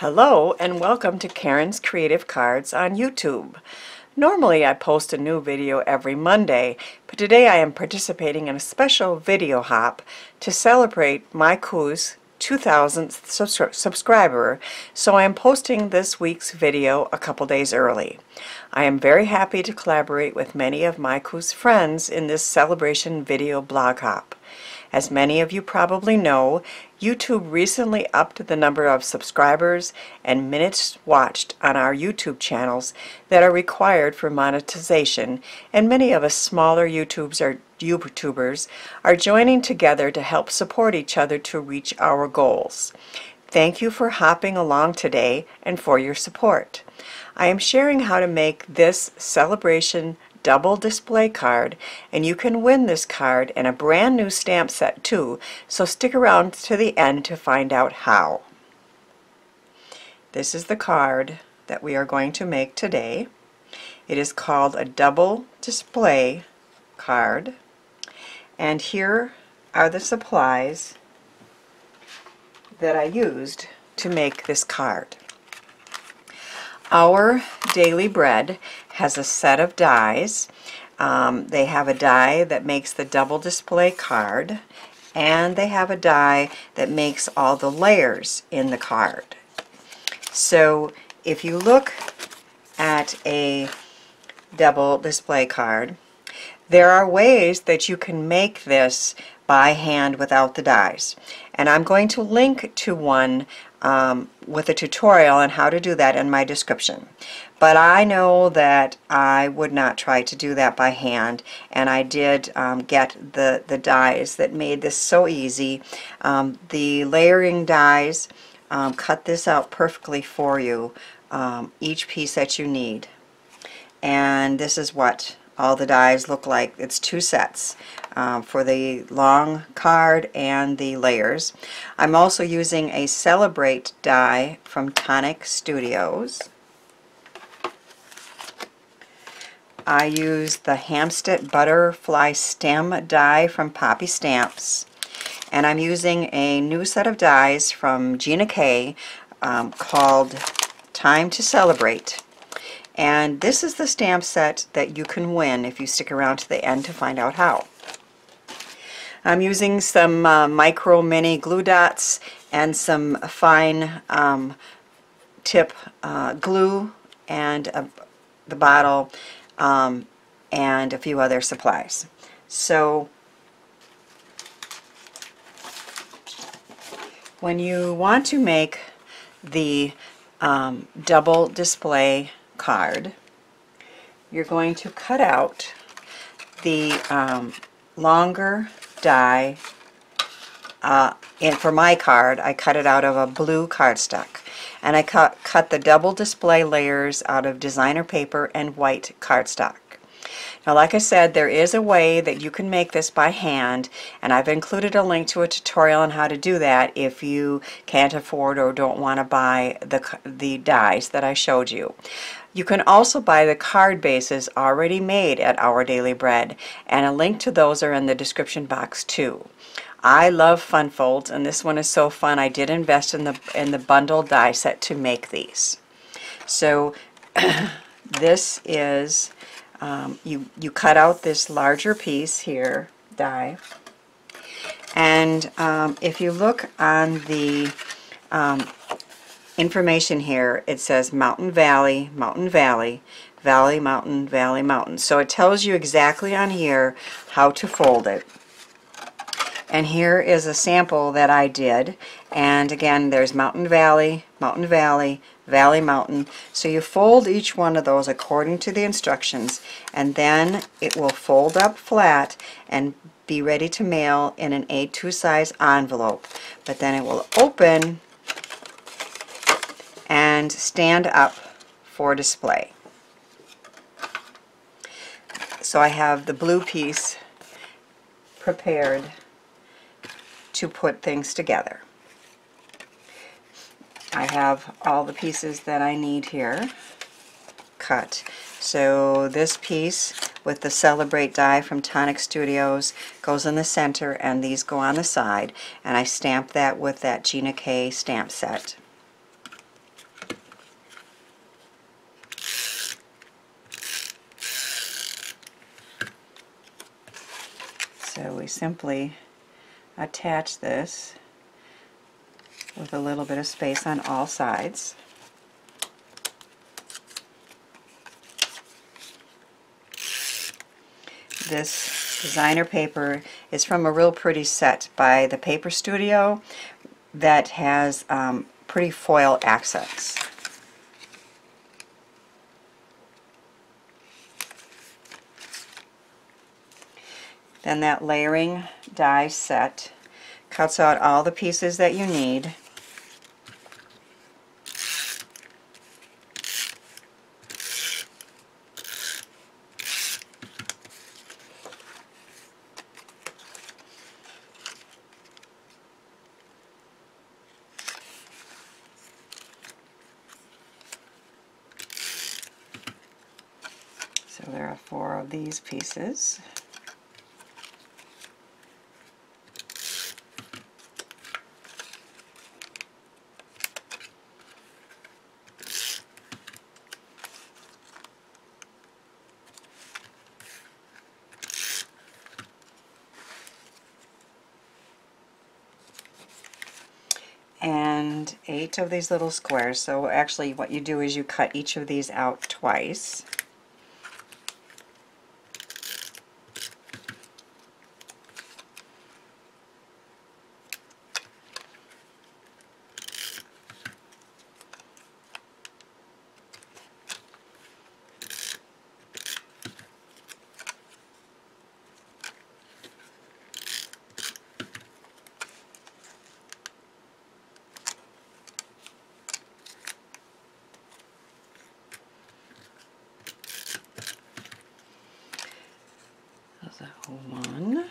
Hello and welcome to Karen's Creative Cards on YouTube. Normally I post a new video every Monday, but today I am participating in a special video hop to celebrate my Coos 2000th subscriber, so I am posting this week's video a couple days early. I am very happy to collaborate with many of my Coos friends in this celebration video blog hop. As many of you probably know, YouTube recently upped the number of subscribers and minutes watched on our YouTube channels that are required for monetization, and many of us smaller YouTubers are joining together to help support each other to reach our goals. Thank you for hopping along today and for your support. I am sharing how to make this celebration double display card, and you can win this card and a brand new stamp set too, so stick around to the end to find out how. This is the card that we are going to make today. It is called a double display card, and here are the supplies that I used to make this card. Our Daily Bread has a set of dies. They have a die that makes the double display card, and they have a die that makes all the layers in the card. So if you look at a double display card, there are ways that you can make this by hand without the dies, and I'm going to link to one with a tutorial on how to do that in my description. But I know that I would not try to do that by hand, and I did get the dies that made this so easy. The layering dies cut this out perfectly for you, each piece that you need. And this is what all the dies look like. It's two sets for the long card and the layers. I'm also using a Celebrate die from Tonic Studios. I use the Hampstead Butterfly Stem die from Poppy Stamps, and I'm using a new set of dies from Gina K called Time to Celebrate. And this is the stamp set that you can win if you stick around to the end to find out how. I'm using some micro mini glue dots and some fine tip glue and the bottle and a few other supplies. So when you want to make the double display card, you're going to cut out the longer die. And for my card, I cut it out of a blue cardstock, and I cut the double display layers out of designer paper and white cardstock. Now, like I said, there is a way that you can make this by hand, and I've included a link to a tutorial on how to do that if you can't afford or don't want to buy the dies that I showed you. You can also buy the card bases already made at Our Daily Bread, and a link to those are in the description box too. I love fun folds, and this one is so fun. I did invest in the bundle die set to make these. So this is you cut out this larger piece here, die, and if you look on the information here, it says Mountain Valley, Mountain Valley, Valley Mountain, Valley Mountain. So it tells you exactly on here how to fold it. And here is a sample that I did, and again there's Mountain Valley, Mountain Valley, Valley Mountain. So you fold each one of those according to the instructions, and then it will fold up flat and be ready to mail in an A2 size envelope. But then it will open and stand up for display. So I have the blue piece prepared to put things together. I have all the pieces that I need here cut. So this piece with the Celebrate die from Tonic Studios goes in the center, and these go on the side, and I stamp that with that Gina K stamp set. we simply attach this with a little bit of space on all sides. This designer paper is from a real pretty set by the Paper Studio that has pretty foil accents. Then that layering die set cuts out all the pieces that you need. So there are four of these pieces. And 8 of these little squares. So actually what you do is you cut each of these out twice. One,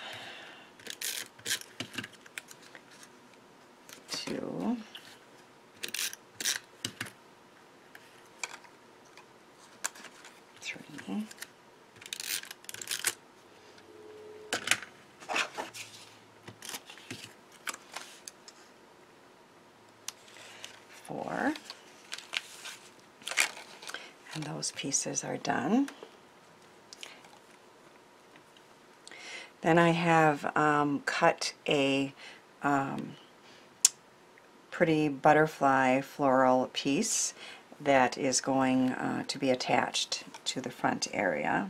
two, three, four, and those pieces are done. Then I have cut a pretty butterfly floral piece that is going to be attached to the front area.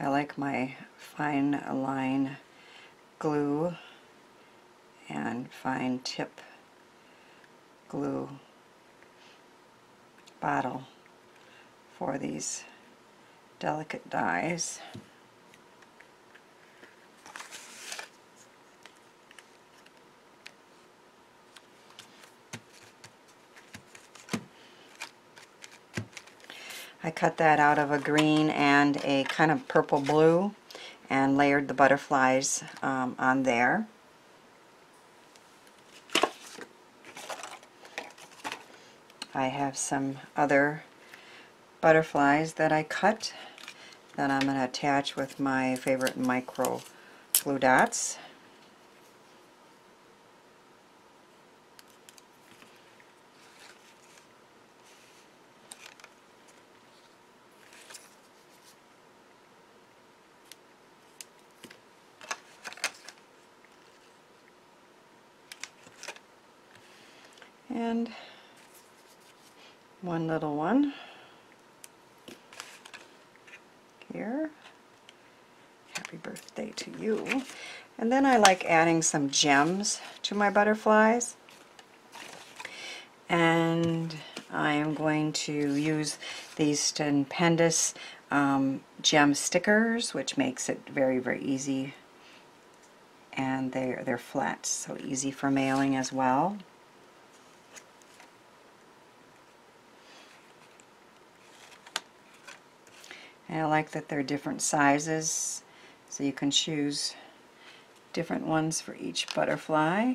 I like my fine line glue and fine tip glue bottle for these delicate dies. I cut that out of a green and a kind of purple blue and layered the butterflies on there. I have some other butterflies that I cut that I'm going to attach with my favorite micro glue dots. And one little one here. Happy birthday to you. And then I like adding some gems to my butterflies. And I am going to use these Stampendous gem stickers, which makes it very, very easy. And they're flat, so easy for mailing as well. And I like that they're different sizes, so you can choose different ones for each butterfly.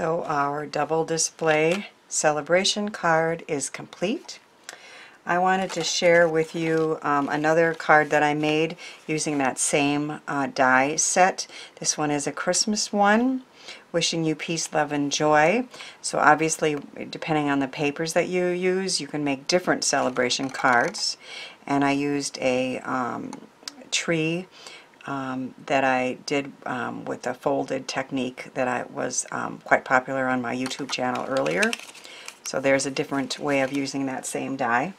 So our double display celebration card is complete. I wanted to share with you another card that I made using that same die set. This one is a Christmas one, wishing you peace, love, and joy. So obviously, depending on the papers that you use, you can make different celebration cards. And I used a tree that I did with a folded technique that was quite popular on my YouTube channel earlier. So there's a different way of using that same die.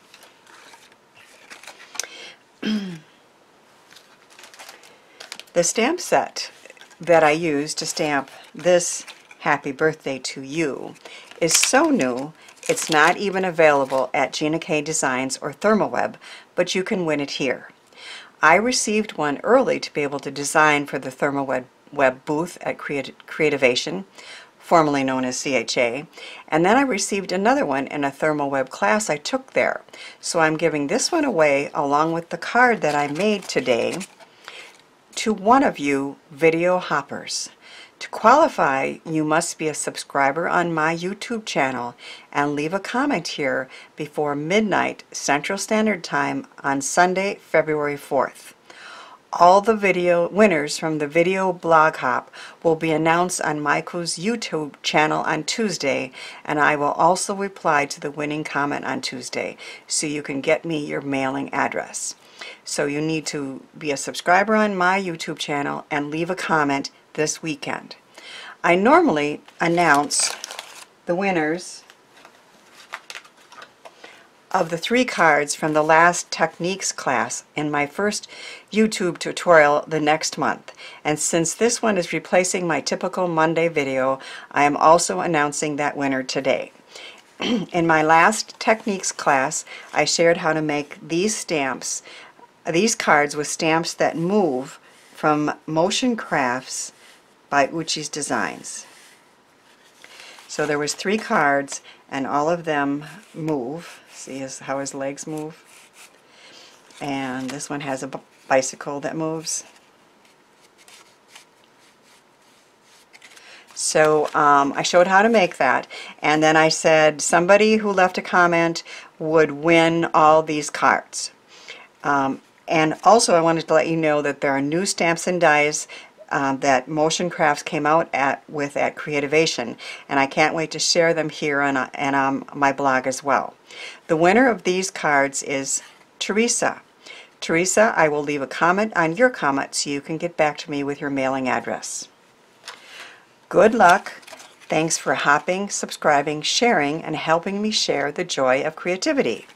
The stamp set that I use to stamp this Happy Birthday to You is so new, it's not even available at Gina K Designs or Therm O Web, but you can win it here. I received one early to be able to design for the Therm O Web booth at Creativation, formerly known as CHA, and then I received another one in a Therm O Web class I took there. So I'm giving this one away along with the card that I made today to one of you video hoppers. To qualify, you must be a subscriber on my YouTube channel and leave a comment here before midnight Central Standard Time on Sunday, February 4th. All the video winners from the video blog hop will be announced on Michael's YouTube channel on Tuesday, and I will also reply to the winning comment on Tuesday, so you can get me your mailing address. So you need to be a subscriber on my YouTube channel and leave a comment this weekend. I normally announce the winners of the 3 cards from the last techniques class in my first YouTube tutorial the next month, and since this one is replacing my typical Monday video, I am also announcing that winner today. In my last techniques class, I shared how to make these cards with stamps that move from Motion Crafts by Ucci's Designs. So there was 3 cards and all of them move. See how his legs move? And this one has a bicycle that moves. So I showed how to make that, and then I said somebody who left a comment would win all these cards. And also I wanted to let you know that there are new stamps and dies that Motion Crafts came out with at Creativation, and I can't wait to share them here and on my blog as well. The winner of these cards is Teresa. Teresa, I will leave a comment on your comment so you can get back to me with your mailing address. Good luck. Thanks for hopping, subscribing, sharing, and helping me share the joy of creativity.